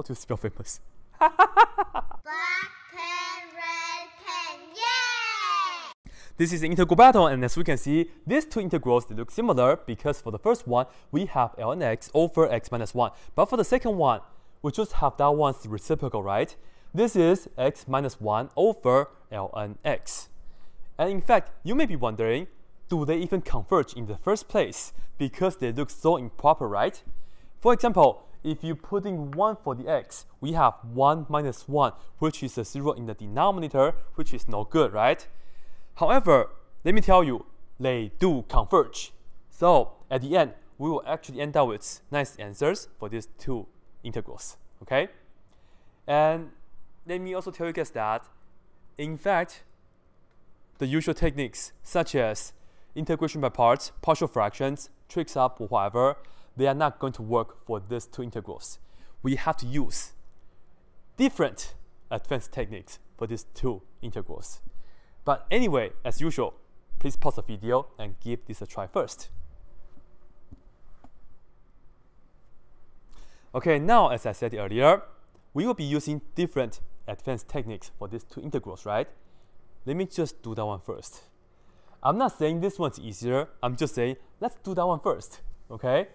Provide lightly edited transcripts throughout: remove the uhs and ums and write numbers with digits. How to spell famous? Black pen, red pen, yeah! This is the integral battle, and as we can see, these two integrals, they look similar because for the first one, we have ln x over x minus 1. But for the second one, we just have that one's reciprocal, right? This is x minus 1 over ln x. And in fact, you may be wondering, do they even converge in the first place? Because they look so improper, right? For example, if you put in 1 for the x, we have 1 minus 1, which is a 0 in the denominator, which is no good, right? However, let me tell you, they do converge. So at the end, we will actually end up with nice answers for these two integrals, okay? And let me also tell you guys that, in fact, the usual techniques such as integration by parts, partial fractions, tricks up, or whatever, they are not going to work for these two integrals. We have to use different advanced techniques for these two integrals. But anyway, as usual, please pause the video and give this a try first. Okay, now as I said earlier, we will be using different advanced techniques for these two integrals, right? Let me just do that one first. I'm not saying this one's easier, I'm just saying let's do that one first, okay?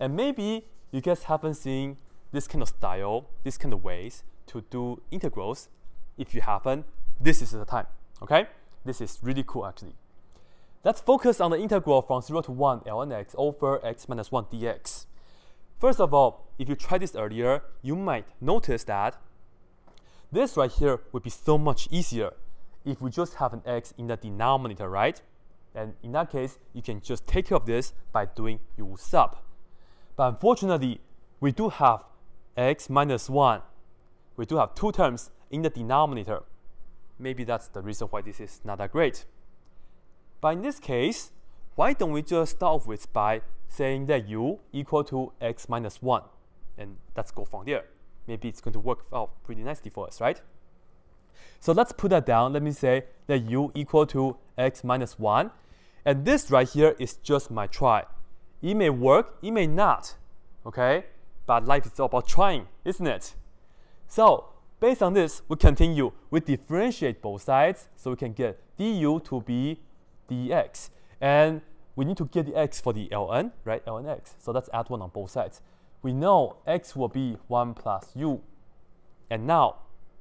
And maybe you guys haven't seen this kind of style, this kind of ways to do integrals. If you haven't, this is the time, okay? This is really cool actually. Let's focus on the integral from 0 to 1 ln x over x minus 1 dx. First of all, if you tried this earlier, you might notice that this right here would be so much easier if we just have an x in the denominator, right? And in that case, you can just take care of this by doing u sub. But unfortunately, we do have x minus 1. We do have two terms in the denominator. Maybe that's the reason why this is not that great. But in this case, why don't we just start off with by saying that u equal to x minus 1. And let's go from there. Maybe it's going to work out pretty nicely for us, right? So let's put that down. Let me say that u equal to x minus 1. And this right here is just my try. It may work, it may not, okay? But life is all about trying, isn't it? So based on this, we continue. We differentiate both sides, so we can get du to be dx. And we need to get the x for the ln, right? ln x. So let's add 1 on both sides. We know x will be 1 plus u. And now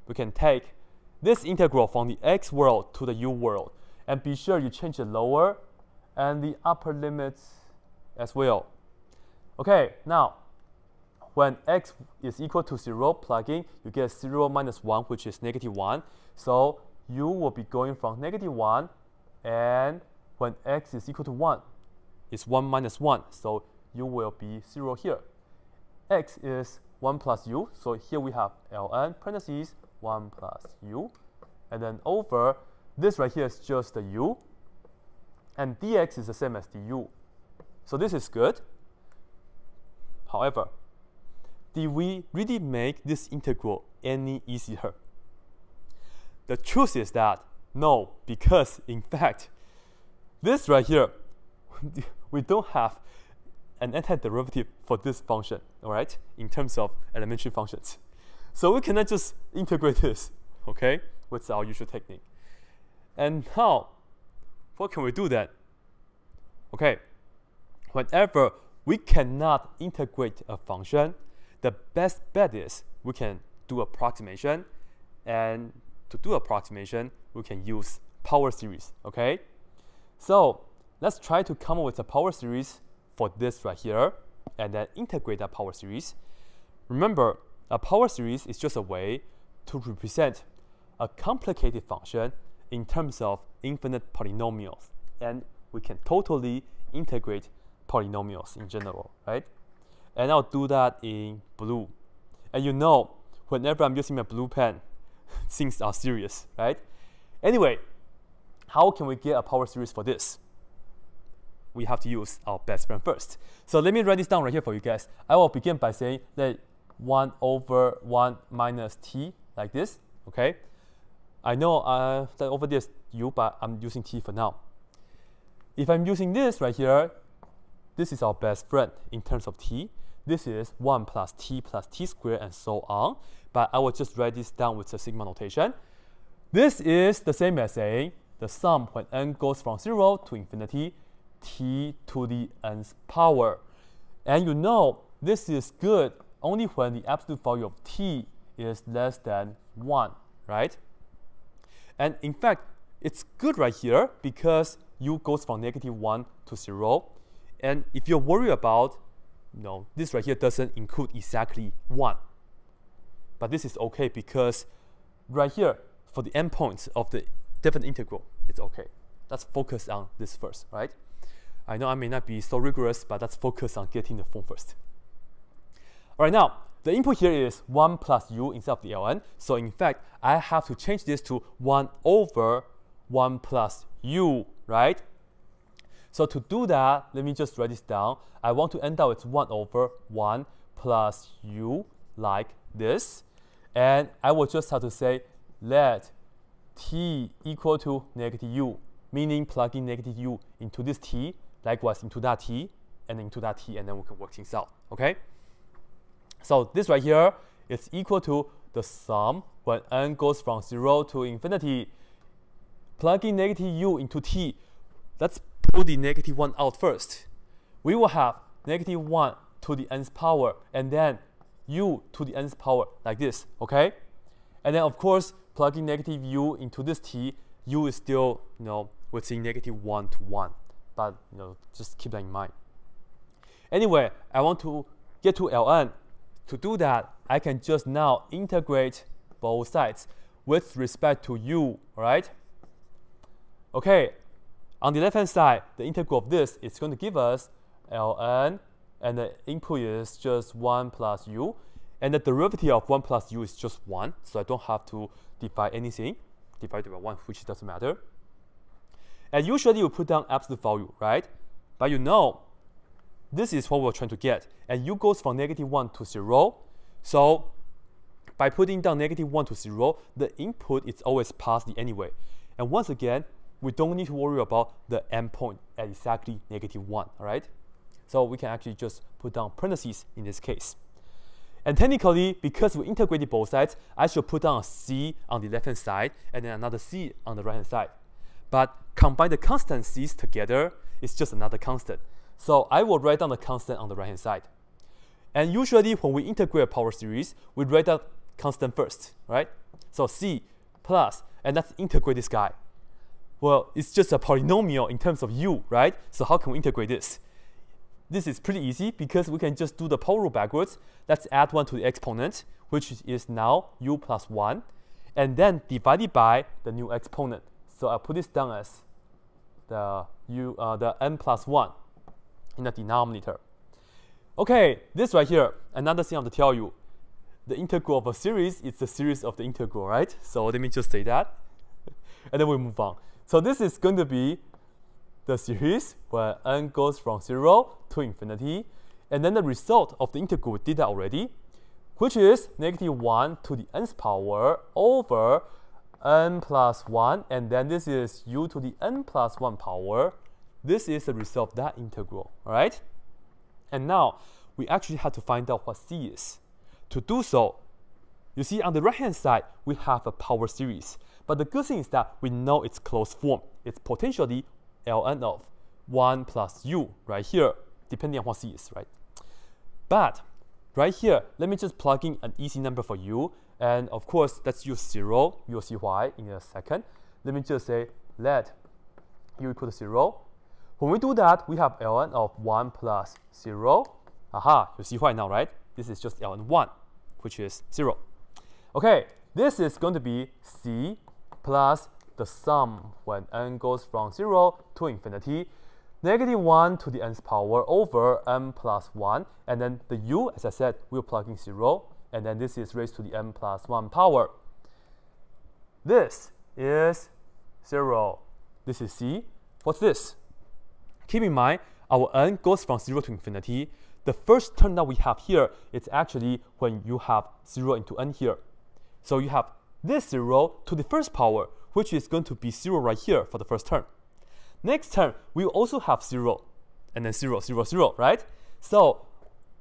we can take this integral from the x world to the u world. And be sure you change the lower and the upper limits as well. Okay, now when x is equal to 0, plugging, you get 0 minus 1, which is negative 1. So u will be going from negative 1, and when x is equal to 1, it's 1 minus 1. So u will be 0 here. X is 1 plus u. So here we have ln parentheses 1 plus u. And then over, this right here is just the u. And dx is the same as du. So this is good. However, did we really make this integral any easier? The truth is that no, because in fact, this right here, we don't have an antiderivative for this function, all right, in terms of elementary functions. So we cannot just integrate this, okay, with our usual technique. And now, what can we do then? Okay. Whenever we cannot integrate a function, the best bet is we can do approximation, and to do approximation, we can use power series, okay? So let's try to come up with a power series for this right here, and then integrate that power series. Remember, a power series is just a way to represent a complicated function in terms of infinite polynomials, and we can totally integrate polynomials in general, right? And I'll do that in blue. And you know, whenever I'm using my blue pen, things are serious, right? Anyway, how can we get a power series for this? We have to use our best friend first. So let me write this down right here for you guys. I will begin by saying that 1 over 1 minus t, like this, okay? I know that over there is u, but I'm using t for now. If I'm using this right here, this is our best friend in terms of t. This is 1 plus t squared and so on. But I will just write this down with the sigma notation. This is the same as saying the sum when n goes from 0 to infinity, t to the nth power. And you know this is good only when the absolute value of t is less than 1, right? And in fact, it's good right here because u goes from -1 to 0. And if you're worried about, no, this right here doesn't include exactly 1. But this is okay because right here, for the endpoints of the definite integral, it's okay. Let's focus on this first, right? I know I may not be so rigorous, but let's focus on getting the form first. All right, now, the input here is 1 plus u instead of the ln. So in fact, I have to change this to 1 over 1 plus u, right? So to do that, let me just write this down. I want to end up with 1 over 1 plus u like this. And I will just have to say let t equal to -u, meaning plugging -u into this t, likewise into that t, and then we can work things out, okay? So this right here is equal to the sum when n goes from 0 to infinity, plugging -u into t. Let's pull the -1 out first. We will have -1 to the nth power and then u to the nth power like this, okay? And then of course, plugging -u into this t, u is still, you know, within -1 to 1, but you know, just keep that in mind. Anyway, I want to get to ln. To do that, I can just now integrate both sides with respect to u, right? Okay, on the left-hand side, the integral of this is going to give us ln, and the input is just 1 plus u, and the derivative of 1 plus u is just 1, so I don't have to divide anything, divided by 1, which doesn't matter. And usually you put down absolute value, right? But you know, this is what we're trying to get. And u goes from -1 to 0. So by putting down -1 to 0, the input is always positive anyway. And once again, we don't need to worry about the endpoint at exactly -1, all right? So we can actually just put down parentheses in this case. And technically, because we integrated both sides, I should put down a c on the left-hand side and then another c on the right-hand side. But combine the constant c's together, it's just another constant. So I will write down the constant on the right-hand side. And usually when we integrate a power series, we write down constant first, right? So c plus, and let's integrate this guy. Well, it's just a polynomial in terms of u, right? So how can we integrate this? This is pretty easy because we can just do the power rule backwards. Let's add 1 to the exponent, which is now u plus 1, and then divided by the new exponent. So I put this down as the n plus 1. In the denominator. Okay, this right here, another thing I have to tell you. The integral of a series is the series of the integral, right? So let me just say that, and then we move on. So this is going to be the series where n goes from 0 to infinity, and then the result of the integral, we did that already, which is -1 to the nth power over n plus 1, and then this is u to the n plus 1 power. This is the result of that integral, all right? And now, we actually have to find out what c is. To do so, you see on the right-hand side, we have a power series. But the good thing is that we know its closed form. It's potentially ln of 1 plus u right here, depending on what c is, right? But right here, let me just plug in an easy number for u. And of course, let's use 0. You'll see why in a second. Let me just say let u equal to 0. When we do that, we have ln of 1 plus 0. Aha, you see why now, right? This is just ln 1, which is 0. Okay, this is going to be c plus the sum when n goes from 0 to infinity, -1 to the nth power over n plus 1, and then the u, as I said, we're plugging 0, and then this is raised to the n plus 1 power. This is 0. This is c. What's this? Keep in mind, our n goes from 0 to infinity. The first term that we have here is actually when you have 0 into n here. So you have this 0 to the first power, which is going to be 0 right here for the first term. Next term, we also have 0, and then 0, 0, 0, right? So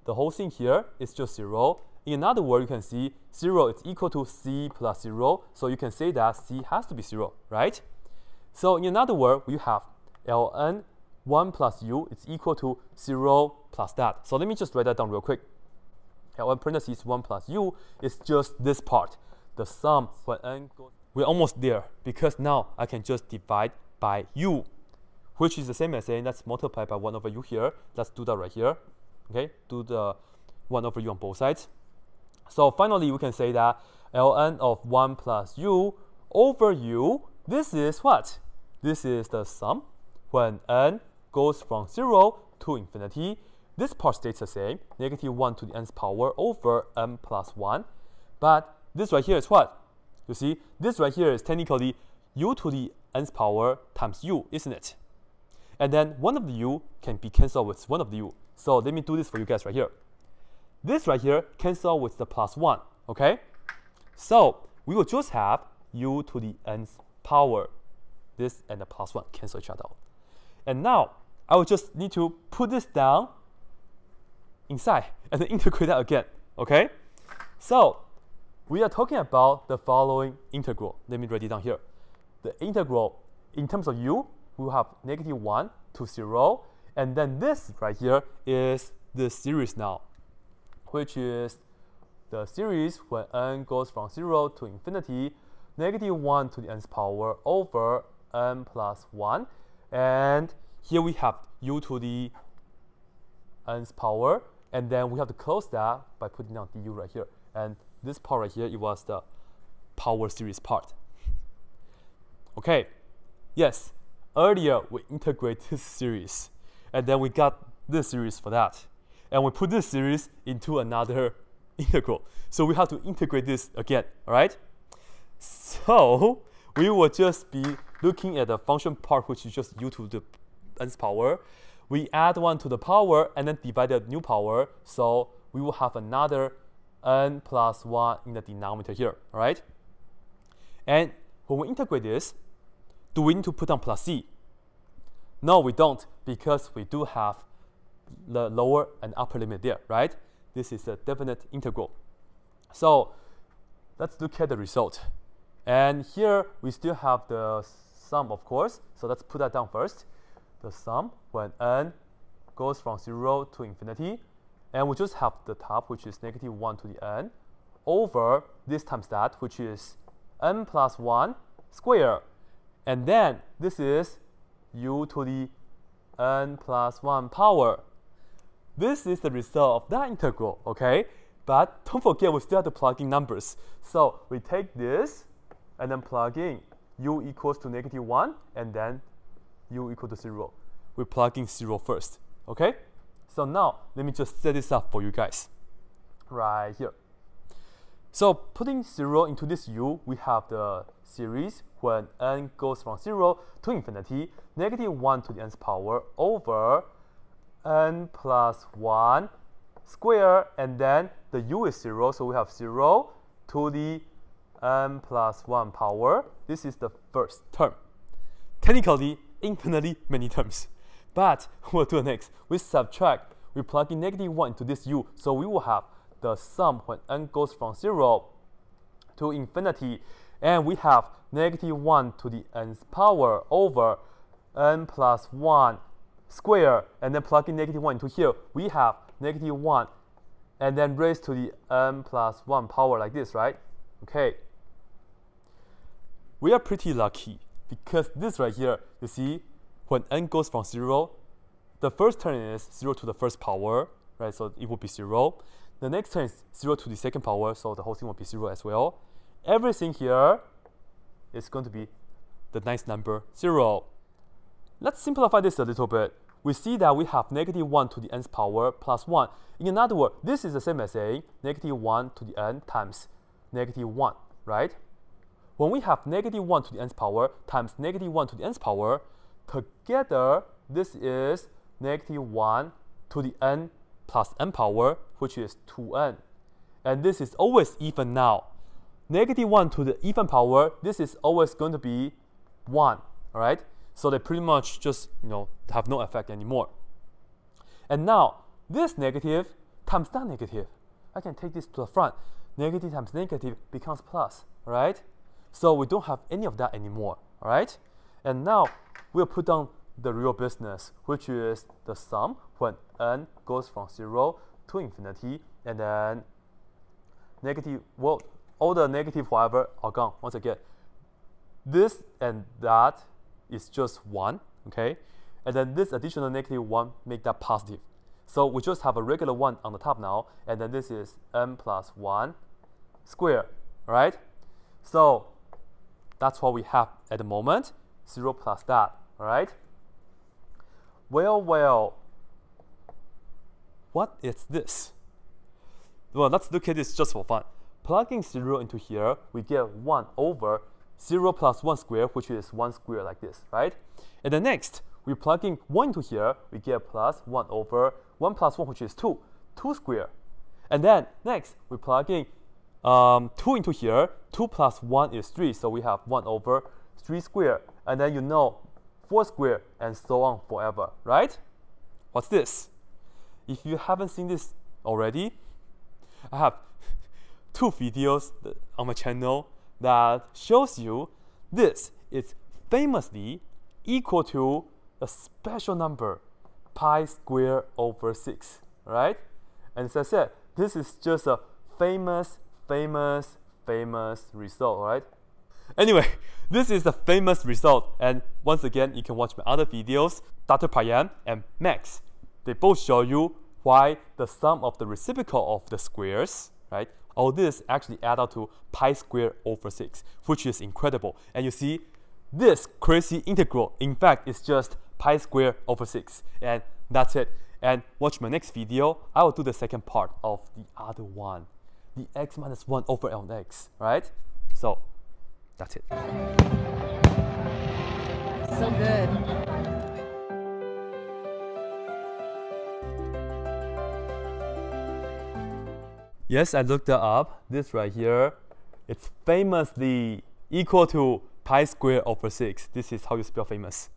the whole thing here is just 0. In another word, you can see 0 is equal to c plus 0. So you can say that c has to be 0, right? So in another word, we have ln 1 plus u is equal to 0 plus that. So let me just write that down real quick. Ln parentheses 1 plus u is just this part, the sum when n goes. We're almost there, because now I can just divide by u, which is the same as saying let's multiply by 1 over u here. Let's do that right here. Okay, do the 1 over u on both sides. So finally, we can say that ln of 1 plus u over u, this is what? This is the sum when n goes from 0 to infinity. This part stays the same, negative 1 to the nth power over n plus 1. But this right here is what? You see, this right here is technically u to the nth power times u, isn't it? And then one of the u can be cancelled with one of the u. So let me do this for you guys right here. This right here cancel with the plus 1, okay? So we will just have u to the nth power. This and the plus 1 cancel each other out. And now I will just need to put this down inside and then integrate that again, okay? So we are talking about the following integral. Let me write it down here. The integral in terms of u, we will have negative 1 to 0. And then this right here is the series now, which is the series when n goes from 0 to infinity, negative 1 to the nth power over n plus 1. And here we have u to the nth power. And then we have to close that by putting down du right here. And this part right here, it was the power series part. Okay, yes, earlier we integrate this series. And then we got this series for that. And we put this series into another integral. So we have to integrate this again, all right? So we will just be looking at the function part, which is just u to the nth power. We add 1 to the power and then divide the new power. So we will have another n plus 1 in the denominator here, all right? And when we integrate this, do we need to put down plus c? No, we don't, because we do have the lower and upper limit there, right? This is a definite integral. So let's look at the result. And here we still have the sum, of course. So let's put that down first. The sum when n goes from 0 to infinity. And we just have the top, which is negative 1 to the n, over this times that, which is n plus 1 squared. And then this is u to the n plus 1 power. This is the result of that integral, okay? But don't forget, we still have to plug in numbers. So we take this and then plug in u equals to negative 1 and then u equal to 0. We plug in 0 first, okay? So now let me just set this up for you guys right here. So putting 0 into this u, we have the series when n goes from 0 to infinity, negative 1 to the nth power over n plus 1 squared, and then the u is 0, so we have 0 to the n plus 1 power. This is the first term. Technically, infinitely many terms. But what do next? We subtract, we plug in negative 1 into this u, so we will have the sum when n goes from 0 to infinity, and we have negative 1 to the nth power over n plus 1 squared, and then plug in negative 1 into here, we have negative 1 and then raised to the n plus 1 power like this, right? Okay, we are pretty lucky, because this right here, you see, when n goes from 0, the first term is 0 to the first power, right? So it will be 0. The next term is 0 to the second power, so the whole thing will be 0 as well. Everything here is going to be the nice number 0. Let's simplify this a little bit. We see that we have negative 1 to the nth power plus 1. In another word, this is the same as saying negative 1 to the n times negative 1, right? When we have negative 1 to the nth power times negative 1 to the nth power, together this is negative 1 to the n plus n power, which is 2n. And this is always even now. Negative 1 to the even power, this is always going to be 1, all right? So they pretty much just, have no effect anymore. And now, this negative times that negative. I can take this to the front. Negative times negative becomes plus, right? So we don't have any of that anymore, right? And now we'll put down the real business, which is the sum when n goes from 0 to infinity, and then negative, well, all the negative, however, are gone. Once again, this and that is just 1, okay? And then this additional negative 1 make that positive. So we just have a regular 1 on the top now, and then this is n plus 1 squared, right? So that's what we have at the moment, 0 plus that, right? Well, well, what is this? Well, let's look at this just for fun. Plugging 0 into here, we get 1 over 0 plus 1 squared, which is 1 squared like this, right? And then next, we plug in 1 into here, we get plus 1 over 1 plus 1, which is 2, 2 squared. And then next, we plug in 2 into here, 2 plus 1 is 3, so we have 1 over 3 squared. And then 4 squared, and so on forever, right? What's this? If you haven't seen this already, I have 2 videos on my channel that shows you this is famously equal to a special number, pi squared over 6, right? And as I said, this is just a famous, famous, famous result, right? Anyway, this is the famous result, and once again, you can watch my other videos, Dr. Peyam and Max. They both show you why the sum of the reciprocal of the squares, right? All this actually adds up to pi squared over 6, which is incredible. And you see, this crazy integral, in fact, is just pi squared over 6. And that's it. And watch my next video. I will do the second part of the other one, the x minus 1 over L x, right? So that's it. So good. Yes, I looked it up. This right here, it's famously equal to pi squared over 6. This is how you spell famous.